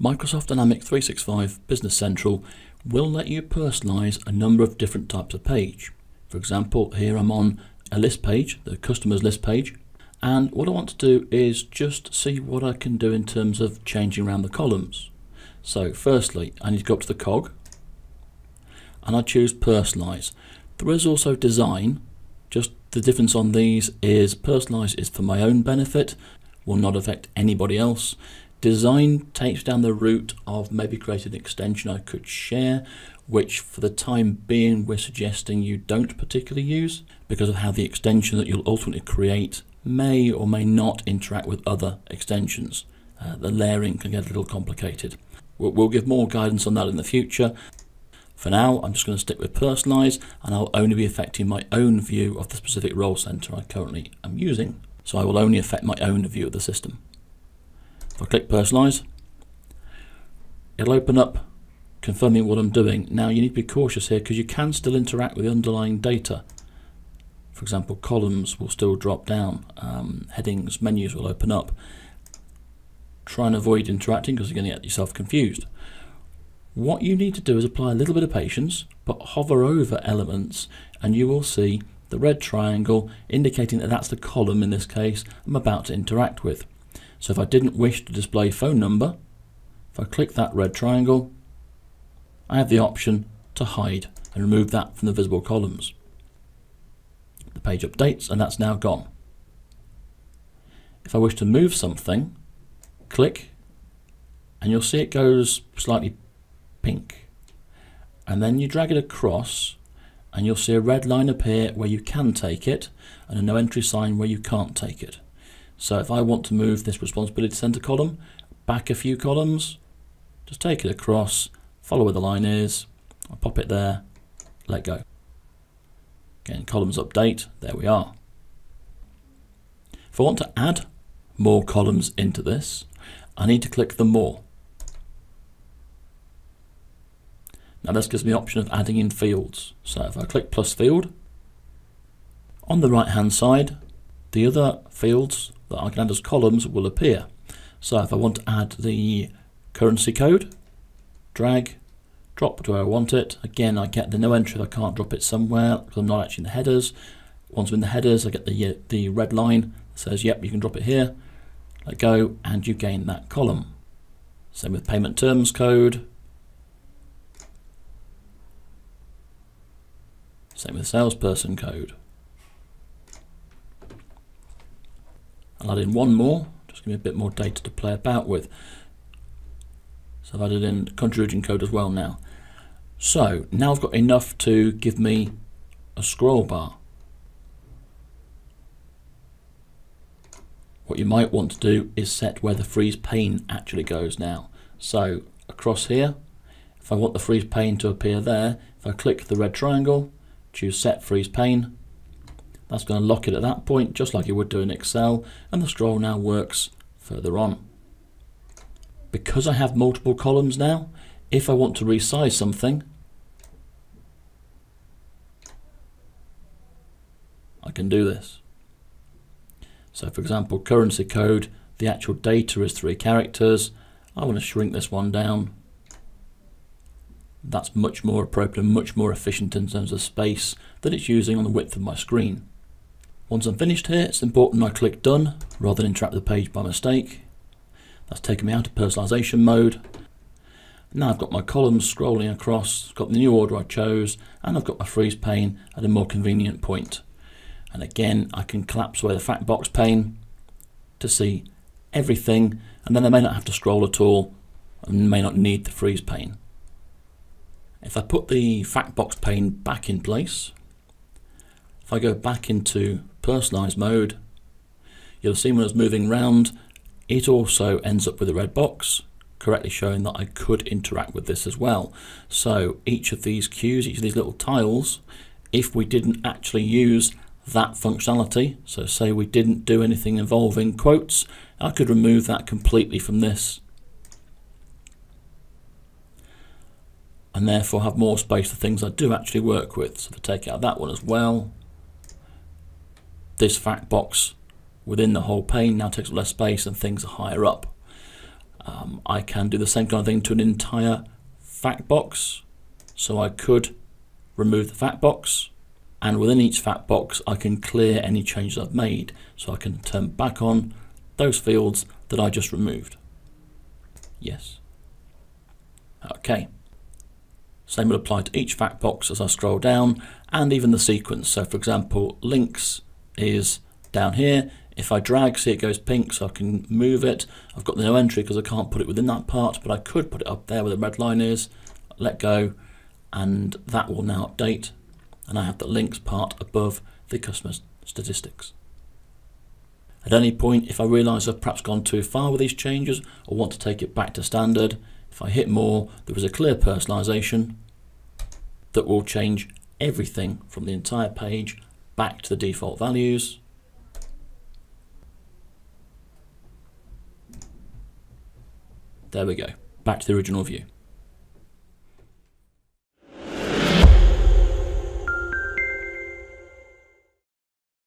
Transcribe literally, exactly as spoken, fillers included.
Microsoft Dynamics three sixty-five Business Central will let you personalize a number of different types of page. For example, here I'm on a list page, the customers list page, and what I want to do is just see what I can do in terms of changing around the columns. So firstly, I need to go up to the cog and I choose personalize. There is also design, just the difference on these is personalize is for my own benefit, will not affect anybody else. Design takes down the route of maybe creating an extension I could share, which for the time being we're suggesting you don't particularly use because of how the extension that you'll ultimately create may or may not interact with other extensions. Uh, the layering can get a little complicated. We'll, we'll give more guidance on that in the future. For now, I'm just going to stick with personalize and I'll only be affecting my own view of the specific role center I currently am using. So I will only affect my own view of the system. If I click personalize, it'll open up confirming what I'm doing. Now you need to be cautious here because you can still interact with the underlying data. For example, columns will still drop down, um, headings, menus will open up. Try and avoid interacting because you're going to get yourself confused. What you need to do is apply a little bit of patience, but hover over elements and you will see the red triangle indicating that that's the column in this case I'm about to interact with. So if I didn't wish to display phone number, if I click that red triangle, I have the option to hide and remove that from the visible columns. The page updates and that's now gone. If I wish to move something, click and you'll see it goes slightly pink. And then you drag it across and you'll see a red line appear where you can take it and a no entry sign where you can't take it. So if I want to move this responsibility center column back a few columns, just take it across, follow where the line is, I'll pop it there, let go. Again, columns update, there we are. If I want to add more columns into this, I need to click the more. Now this gives me the option of adding in fields. So if I click plus field, on the right hand side, the other fields that I can add as columns will appear. So if I want to add the currency code, drag, drop to where I want it. Again, I get the no entry, I can't drop it somewhere because I'm not actually in the headers. Once I'm in the headers, I get the, the red line that says, yep, you can drop it here. Let go, and you gain that column. Same with payment terms code. Same with salesperson code. I'll add in one more, just give me a bit more data to play about with. So I've added in country origin code as well now. So now I've got enough to give me a scroll bar. What you might want to do is set where the freeze pane actually goes now. So across here, if I want the freeze pane to appear there, if I click the red triangle, choose set freeze pane, that's going to lock it at that point, just like you would do in Excel, and the scroll now works further on. Because I have multiple columns now, if I want to resize something, I can do this. So for example, currency code, the actual data is three characters. I want to shrink this one down. That's much more appropriate and much more efficient in terms of space that it's using on the width of my screen. Once I'm finished here, it's important I click done rather than interrupt the page by mistake. That's taken me out of personalization mode. Now I've got my columns scrolling across, got the new order I chose, and I've got my freeze pane at a more convenient point. And again, I can collapse away the fact box pane to see everything, and then I may not have to scroll at all and may not need the freeze pane. If I put the fact box pane back in place, if I go back into personalize mode, you'll see when I was moving around, it also ends up with a red box, correctly showing that I could interact with this as well. So each of these cues, each of these little tiles, if we didn't actually use that functionality, so say we didn't do anything involving quotes, I could remove that completely from this, and therefore have more space for things I do actually work with. So if I take out that one as well, this fact box within the whole pane now takes up less space and things are higher up. Um, I can do the same kind of thing to an entire fact box. So I could remove the fact box, and within each fact box I can clear any changes I've made. So I can turn back on those fields that I just removed. Yes. Okay. Same would apply to each fact box as I scroll down, and even the sequence. So for example, links is down here. If I drag, see it goes pink, so I can move it. I've got the no entry because I can't put it within that part, but I could put it up there where the red line is, let go, and that will now update. And I have the links part above the customer statistics. At any point, if I realise I've perhaps gone too far with these changes or want to take it back to standard, if I hit more, there is a clear personalisation that will change everything from the entire page back to the default values. There we go, back to the original view.